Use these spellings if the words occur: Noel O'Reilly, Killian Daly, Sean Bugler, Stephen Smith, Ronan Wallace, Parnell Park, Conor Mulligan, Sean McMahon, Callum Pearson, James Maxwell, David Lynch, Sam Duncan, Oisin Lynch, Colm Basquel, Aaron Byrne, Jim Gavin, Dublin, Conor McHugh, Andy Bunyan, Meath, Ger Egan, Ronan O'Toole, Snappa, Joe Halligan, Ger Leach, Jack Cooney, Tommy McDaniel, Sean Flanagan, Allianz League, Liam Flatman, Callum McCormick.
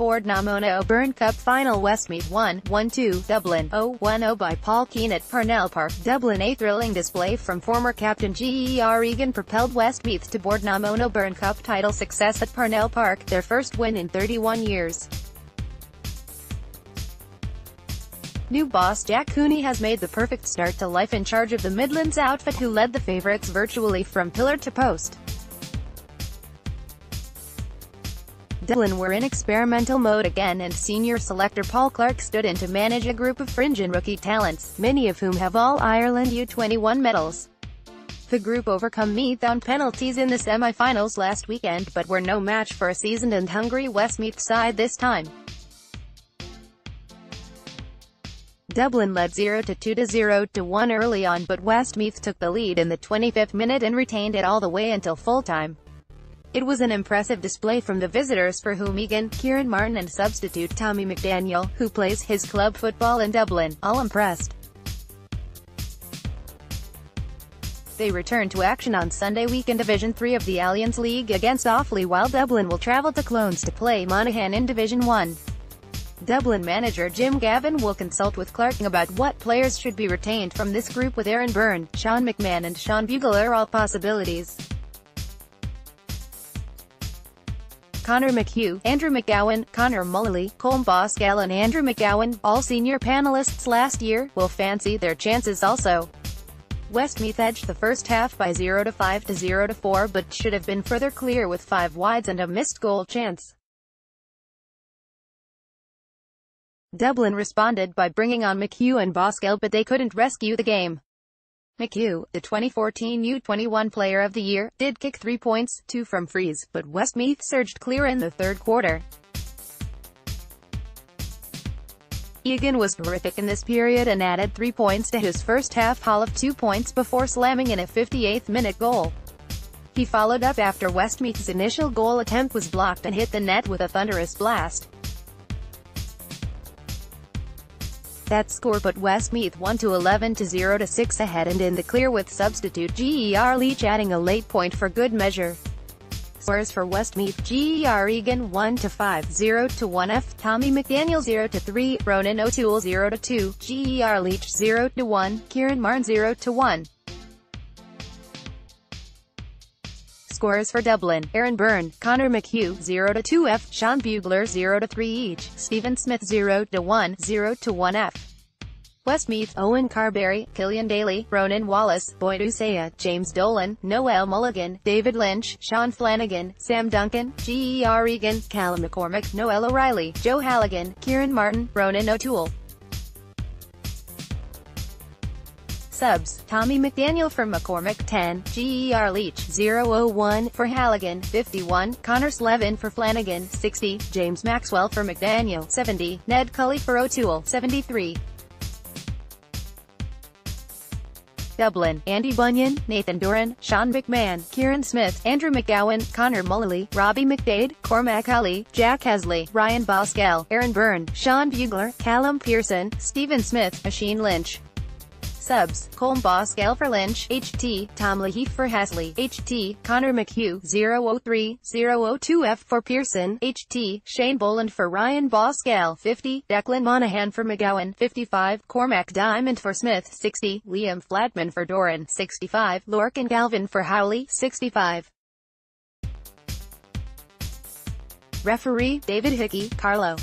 Bord na Mona O'Byrne Cup Final Westmeath 1-2, Dublin 0-10 by Paul Keane at Parnell Park, Dublin. A thrilling display from former captain Ger Egan propelled Westmeath to Bord na Mona O'Byrne Cup title success at Parnell Park, their first win in 31 years. New boss Jack Cooney has made the perfect start to life in charge of the Midlands outfit, who led the favourites virtually from pillar to post. Dublin were in experimental mode again, and senior selector Paul Clark stood in to manage a group of fringe and rookie talents, many of whom have All-Ireland U21 medals. The group overcome Meath on penalties in the semi-finals last weekend, but were no match for a seasoned and hungry Westmeath side this time. Dublin led 0-2 to 0-1 early on, but Westmeath took the lead in the 25th minute and retained it all the way until full-time. It was an impressive display from the visitors, for whom Egan, Kieran Martin and substitute Tommy McDaniel, who plays his club football in Dublin, all impressed. They return to action on Sunday week in Division 3 of the Allianz League against Offaly, while Dublin will travel to Clones to play Monaghan in Division 1. Dublin manager Jim Gavin will consult with Clark about what players should be retained from this group, with Aaron Byrne, Sean McMahon and Sean Bugler all possibilities. Conor McHugh, Andrew McGowan, Conor Mulligan, Colm Basquel and Andrew McGowan, all senior panellists last year, will fancy their chances also. Westmeath edged the first half by 0-5 to 0-4, but should have been further clear with five wides and a missed goal chance. Dublin responded by bringing on McHugh and Basquel, but they couldn't rescue the game. McHugh, the 2014 U21 Player of the Year, did kick 3 points, 2 from frees, but Westmeath surged clear in the third quarter. Egan was terrific in this period and added 3 points to his first half haul of 2 points before slamming in a 58th-minute goal. He followed up after Westmeath's initial goal attempt was blocked and hit the net with a thunderous blast. That score put Westmeath 1-11 to 0-6 ahead and in the clear, with substitute Ger Leach adding a late point for good measure. Scores for Westmeath: Ger Egan 1-5, 0-1, Tommy McDaniel 0-3, Ronan O'Toole 0-2, Ger Leach 0-1, Kieran Martin 0-1. Scores for Dublin: Aaron Byrne, Conor McHugh 0-2, Sean Bugler 0-3 each, Stephen Smith 0-1, 0-1. Westmeath: Owen Carberry, Killian Daly, Ronan Wallace, Boyd Usaya, James Dolan, Noel Mulligan, David Lynch, Sean Flanagan, Sam Duncan, Ger Egan, Callum McCormick, Noel O'Reilly, Joe Halligan, Kieran Martin, Ronan O'Toole. Subs: Tommy McDaniel for McCormick 10, Ger Leach 001 for Halligan 51, Connor Slevin for Flanagan 60, James Maxwell for McDaniel 70, Ned Cully for O'Toole 73. Dublin: Andy Bunyan, Nathan Doran, Sean McMahon, Kieran Smith, Andrew McGowan, Conor Mulligan, Robbie McDade, Cormac Hurley, Jack Hesley, Ryan Basquel, Aaron Byrne, Sean Bugler, Callum Pearson, Stephen Smith, Oisin Lynch. Subs: Colm Basquel for Lynch, HT, Tom Leahy for Hesley, HT, Conor McHugh 003, 002F for Pearson, HT, Shane Boland for Ryan Basquel 50, Declan Monaghan for McGowan 55, Cormac Diamond for Smith 60, Liam Flatman for Doran 65, Lorcan Galvin for Howley 65. Referee: David Hickey, Carlo.